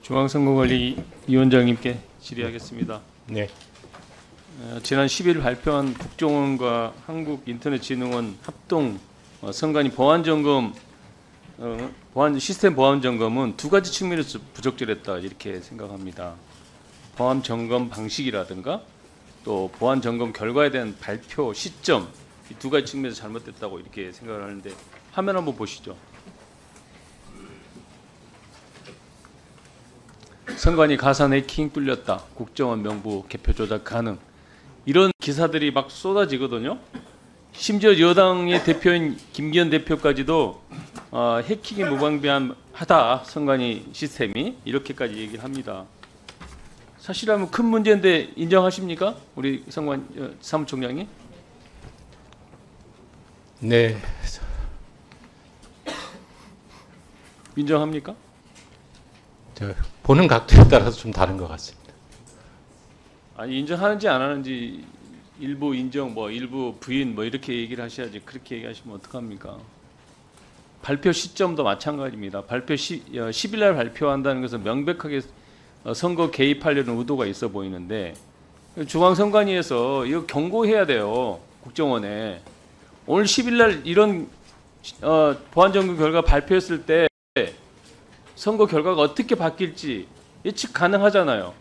중앙선관위원장님께 질의하겠습니다. 네. 지난 10일 발표한 국정원과 한국인터넷진흥원 합동 선관위 시스템 보안 점검은 두 가지 측면에서 부적절했다 이렇게 생각합니다. 보안 점검 방식이라든가 또 보안 점검 결과에 대한 발표 시점, 이 두 가지 측면에서 잘못됐다고 이렇게 생각을 하는데, 화면 한번 보시죠. 선관위 가산 해킹 뚫렸다, 국정원 명부 개표 조작 가능, 이런 기사들이 막 쏟아지거든요. 심지어 여당의 대표인 김기현 대표까지도 해킹이 무방비하다 선관위 시스템이, 이렇게까지 얘기를 합니다. 사실이라면 큰 문제인데 인정하십니까? 우리 선관위 사무총장님. 네. 인정합니까? 보는 각도에 따라서 좀 다른 것 같습니다. 아니, 인정하는지 안 하는지 일부 인정, 뭐 일부 부인, 뭐 이렇게 얘기를 하셔야지, 그렇게 얘기하시면 어떡합니까? 발표 시점도 마찬가지입니다. 10일 날 발표한다는 것은 명백하게 선거 개입하려는 의도가 있어 보이는데, 중앙선관위에서 이거 경고해야 돼요. 국정원에. 오늘 10일 날 이런 보안점검 결과 발표했을 때 선거 결과가 어떻게 바뀔지 예측 가능하잖아요.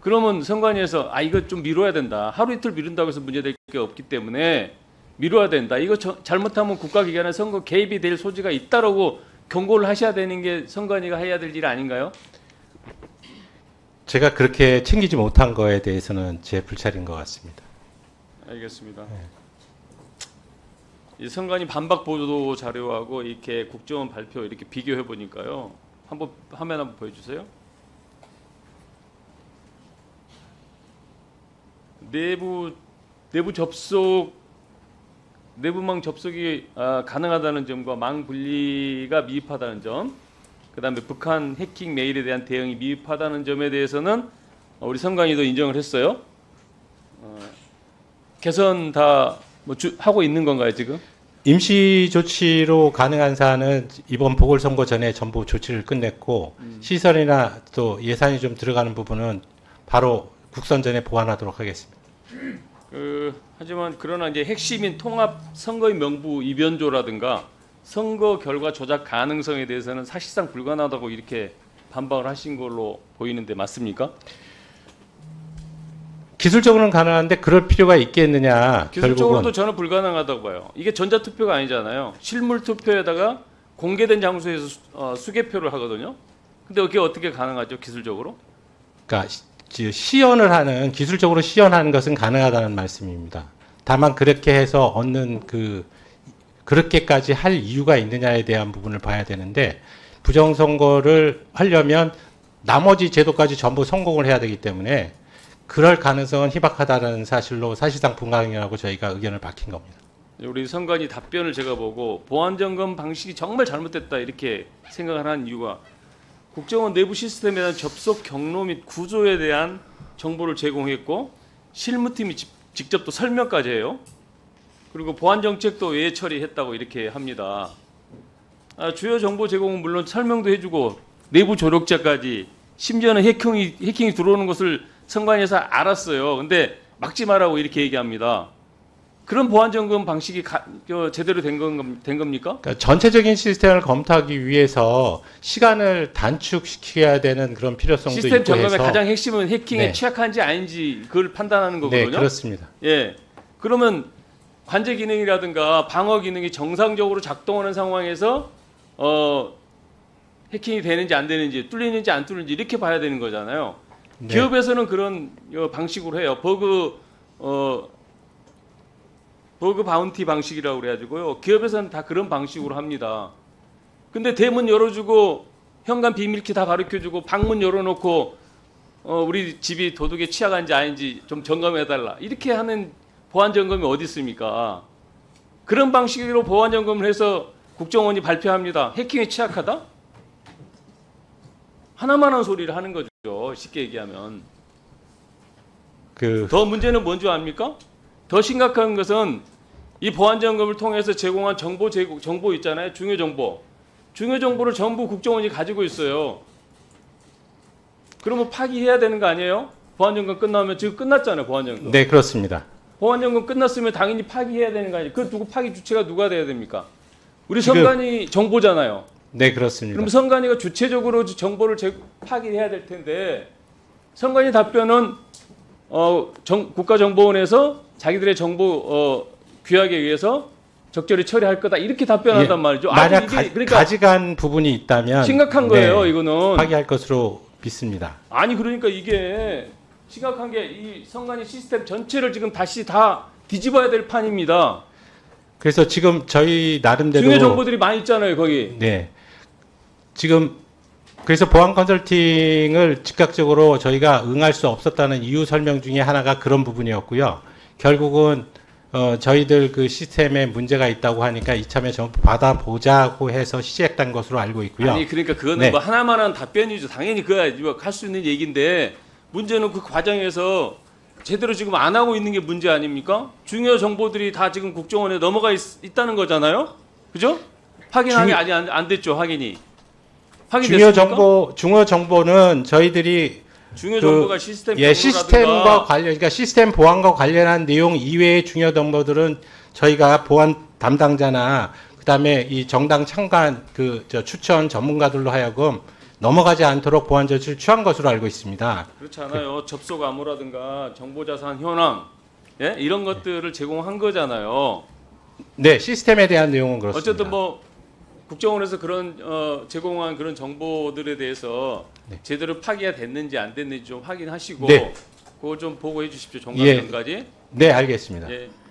그러면 선관위에서 이거 좀 미뤄야 된다, 하루 이틀 미룬다고 해서 문제될 게 없기 때문에 미뤄야 된다, 이거 잘못하면 국가기관의 선거 개입이 될 소지가 있다라고 경고를 하셔야 되는 게 선관위가 해야 될 일 아닌가요? 제가 그렇게 챙기지 못한 거에 대해서는 제 불찰인 것 같습니다. 알겠습니다. 네. 이 선관위 반박 보도 자료하고 이렇게 국정원 발표 이렇게 비교해 보니까요. 한번 화면 한번 보여주세요. 내부 접속, 내부망 접속이 가능하다는 점과 망 분리가 미흡하다는 점, 그다음에 북한 해킹 메일에 대한 대응이 미흡하다는 점에 대해서는 우리 선관위도 인정을 했어요. 개선 다 하고 있는 건가요 지금? 임시 조치로 가능한 사안은 이번 보궐선거 전에 전부 조치를 끝냈고, 시설이나 또 예산이 좀 들어가는 부분은 바로 국선 전에 보완하도록 하겠습니다. 하지만 그러나 이제 핵심인 통합 선거인 명부 이변조라든가 선거 결과 조작 가능성에 대해서는 사실상 불가능하다고 이렇게 반박을 하신 걸로 보이는데 맞습니까? 기술적으로는 가능한데 그럴 필요가 있겠느냐. 기술적으로도 저는 불가능하다고 봐요. 이게 전자투표가 아니잖아요. 실물투표에다가 공개된 장소에서 수개표를 하거든요. 근데 그게 어떻게 가능하죠 기술적으로? 그러니까 기술적으로 시연하는 것은 가능하다는 말씀입니다. 다만 그렇게 해서 얻는 그렇게까지 할 이유가 있느냐에 대한 부분을 봐야 되는데, 부정선거를 하려면 나머지 제도까지 전부 성공을 해야 되기 때문에 그럴 가능성은 희박하다는 사실로 사실상 분강이라고 저희가 의견을 밝힌 겁니다. 우리 선관위 답변을 제가 보고 보안점검 방식이 정말 잘못됐다 이렇게 생각을 한 이유가, 국정원 내부 시스템에 대한 접속 경로 및 구조에 대한 정보를 제공했고, 실무팀이 직접 또 설명까지 해요. 그리고 보안정책도 외 처리했다고 이렇게 합니다. 주요 정보 제공은 물론 설명도 해주고 내부 조력자까지, 심지어는 해킹이 들어오는 것을 선관위에서 알았어요. 근데 막지 말라고 이렇게 얘기합니다. 그런 보안점검 방식이 제대로 된 겁니까? 그러니까 전체적인 시스템을 검토하기 위해서 시간을 단축시켜야 되는 그런 필요성도 있고 해서. 시스템 점검의 가장 핵심은 해킹에 취약한지 아닌지 그걸 판단하는 거거든요. 네, 그렇습니다. 예, 그러면 관제 기능이라든가 방어 기능이 정상적으로 작동하는 상황에서 해킹이 되는지 안 되는지, 뚫리는지 안 뚫리는지 이렇게 봐야 되는 거잖아요. 네. 기업에서는 그런 방식으로 해요. 버그 바운티 방식이라고 그래가지고요. 기업에서는 다 그런 방식으로 합니다. 근데 대문 열어주고 현관 비밀키 다 가르쳐주고 방문 열어놓고 우리 집이 도둑에 취약한지 아닌지 좀 점검해달라 이렇게 하는 보안점검이 어디 있습니까? 그런 방식으로 보안점검을 해서 국정원이 발표합니다. 해킹에 취약하다? 하나만한 소리를 하는 거죠. 쉽게 얘기하면. 더 문제는 뭔지 압니까? 더 심각한 것은 이 보안점검을 통해서 제공한 정보 있잖아요. 중요정보를 전부 국정원이 가지고 있어요. 그러면 파기해야 되는 거 아니에요? 보완연금 끝나면 지금 끝났잖아요. 보완연금. 네, 그렇습니다. 보완연금 끝났으면 당연히 파기해야 되는 거 아니에요? 그 누구 파기 주체가 누가 돼야 됩니까? 우리 선관위 정보잖아요. 네, 그렇습니다. 그럼 선관위가 주체적으로 정보를 파기해야 될 텐데 선관위 답변은 국가정보원에서 자기들의 정보 규약에 의해서 적절히 처리할 거다 이렇게 답변한단 말이죠. 만약 그러니까 가지간 부분이 있다면 심각한 거예요. 네, 이거는 파기할 것으로 믿습니다. 아니 그러니까 이게 심각한 게 이 선관위 시스템 전체를 지금 다시 다 뒤집어야 될 판입니다. 그래서 지금 저희 나름대로 중요 정보들이 많이 있잖아요. 거기. 네. 지금 그래서 보안 컨설팅을 즉각적으로 저희가 응할 수 없었다는 이유 설명 중에 하나가 그런 부분이었고요. 결국은 저희들 그 시스템에 문제가 있다고 하니까 이참에 좀 받아보자고 해서 시작된 것으로 알고 있고요. 아니 그러니까 그거는 네. 뭐 하나만한 답변이죠. 당연히 그거 할 수 있는 얘기인데 문제는 그 과정에서 제대로 지금 안 하고 있는 게 문제 아닙니까? 중요 정보들이 다 지금 국정원에 넘어가 있다는 거잖아요. 그죠? 확인이 아직 안 됐죠. 확인이. 중요 정보는 저희들이 중요 정보가 시스템 시스템과 관련 그러니까 시스템 보안과 관련한 내용 이외의 중요 정보들은 저희가 보안 담당자나 그다음에 이 정당 참관 추천 전문가들로 하여금 넘어가지 않도록 보안 조치를 취한 것으로 알고 있습니다. 그렇지 않아요. 접속 암호라든가 정보자산 현황 이런 것들을 제공한 거잖아요. 네, 시스템에 대한 내용은 그렇습니다. 어쨌든 뭐 국정원에서 그런 제공한 그런 정보들에 대해서 제대로 파기가 됐는지 안 됐는지 좀 확인하시고 그거 좀 보고해 주십시오. 정관장까지. 네, 알겠습니다. 예.